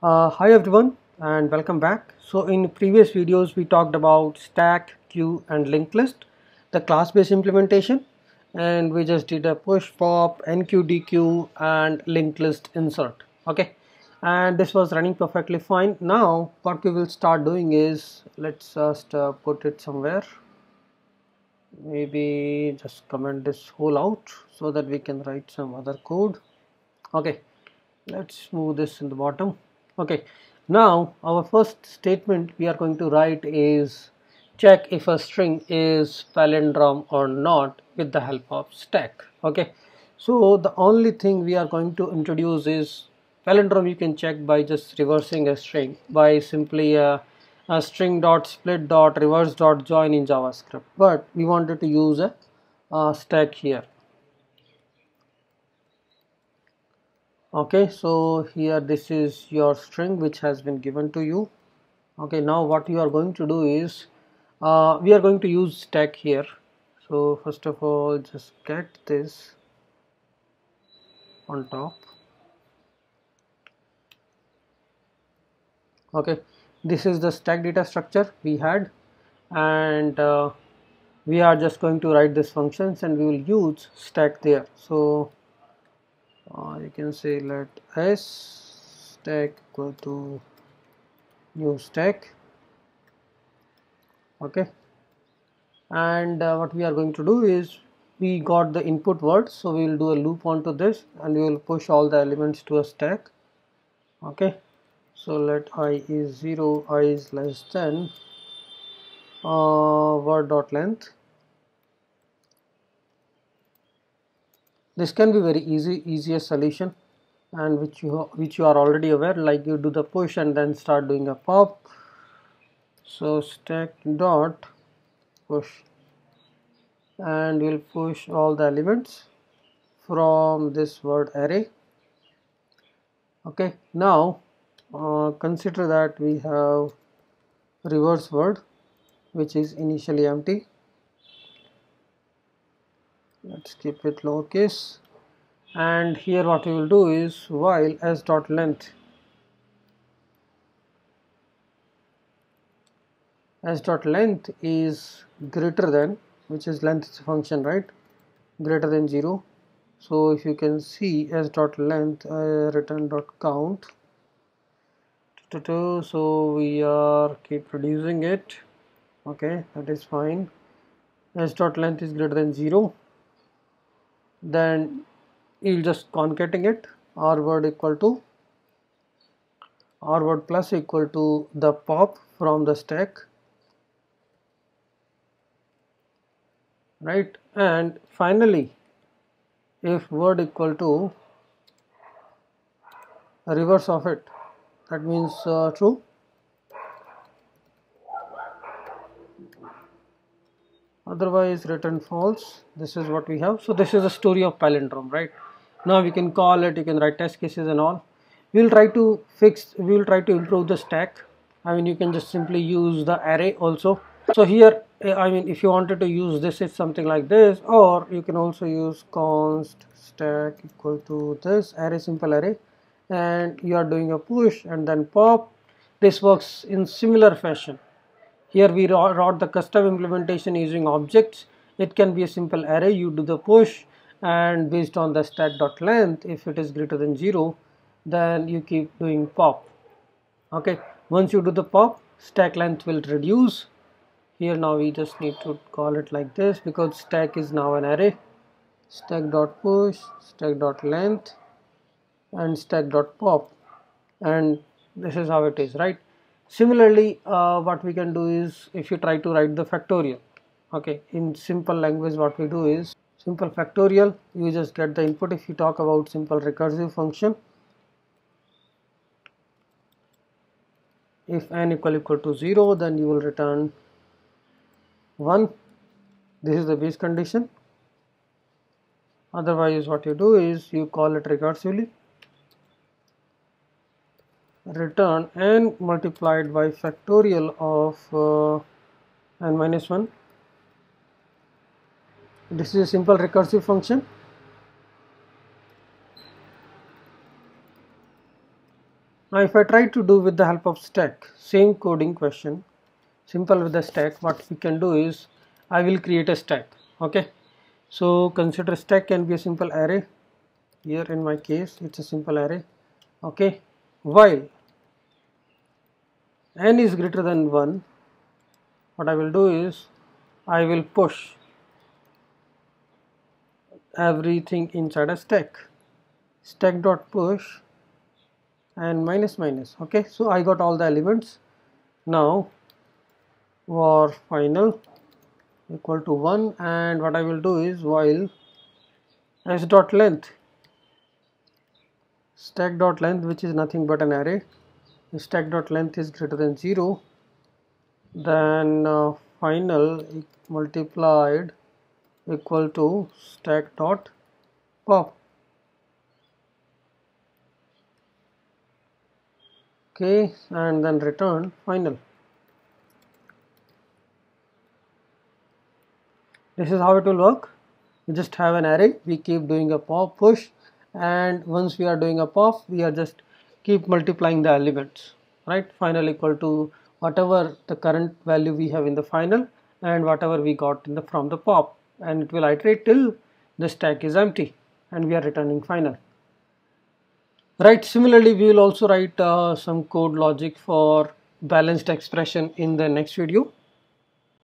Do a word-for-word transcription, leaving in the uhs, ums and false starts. Uh, hi everyone and welcome back. So in previous videos we talked about stack, queue and linked list, the class based implementation, and we just did a push, pop, N Q D Q and linked list insert. Okay, and this was running perfectly fine. Now what we will start doing is, let's just uh, put it somewhere, maybe just comment this whole out so that we can write some other code. Okay, let's move this in the bottom. Okay, now our first statement we are going to write is check if a string is palindrome or not with the help of stack. Okay, so the only thing we are going to introduce is palindrome. You can check by just reversing a string by simply a, a string dot split dot reverse dot join in JavaScript, but we wanted to use a, a stack here. Okay, so here this is your string which has been given to you. Okay, now what you are going to do is uh, we are going to use stack here. So first of all, just get this on top. Okay, this is the stack data structure we had, and uh, we are just going to write these functions and we will use stack there. So Uh, you can say let s stack go to new stack. Okay, and uh, what we are going to do is we got the input word, so we will do a loop onto this and we will push all the elements to a stack. Okay, so let I is zero, I is less than uh, word dot length. This can be very easy, easiest solution, and which you which you are already aware, like you do the push and then start doing a pop. So stack dot push, and we'll push all the elements from this word array. Okay, now uh, consider that we have reverse word, which is initially empty. Let's keep it lowercase, and here what we will do is while s dot length, s dot length is greater than, which is length function, right? Greater than zero. So if you can see s dot length uh, return dot count. So we are keep reducing it. Okay, that is fine. S dot length is greater than zero. Then you'll just concatenating it, r word equal to r word plus equal to the pop from the stack, right? And finally, if word equal to reverse of it, that means uh, true. Otherwise return false. This is what we have. So this is the story of palindrome, right? Now we can call it, you can write test cases and all. We will try to fix, we will try to improve the stack. I mean, you can just simply use the array also. So here, I mean, if you wanted to use this, it's something like this, or you can also use const stack equal to this array, simple array, and you are doing a push and then pop. This works in similar fashion. Here we wrote the custom implementation using objects. It can be a simple array. You do the push, and based on the stack.length, if it is greater than zero, then you keep doing pop. Okay, once you do the pop, stack length will reduce. Here now we just need to call it like this, because stack is now an array. Stack.push, stack.length, and stack.pop, and this is how it is, right? Similarly, uh, what we can do is, if you try to write the factorial, okay, in simple language what we do is simple factorial, you just get the input. If you talk about simple recursive function, if n equal equal to zero, then you will return one. This is the base condition. Otherwise what you do is you call it recursively, return n multiplied by factorial of uh, n minus one. This is a simple recursive function. Now if I try to do with the help of stack, same coding question, simple with the stack, what we can do is I will create a stack. Okay, so consider stack can be a simple array. Here in my case it's a simple array. Okay, while n is greater than one, what I will do is I will push everything inside a stack, stack dot push and minus minus. Okay, so I got all the elements. Now var final equal to one, and what I will do is while s dot length, stack dot length, which is nothing but an array, if stack dot length is greater than zero, then uh, final multiplied equal to stack dot pop. Okay, and then return final. This is how it will work. We just have an array, we keep doing a pop, push, and once we are doing a pop, we are just keep multiplying the elements, right? Final equal to whatever the current value we have in the final and whatever we got in the from the pop, and it will iterate till the stack is empty and we are returning final, right? Similarly, we will also write uh, some code logic for balanced expression in the next video.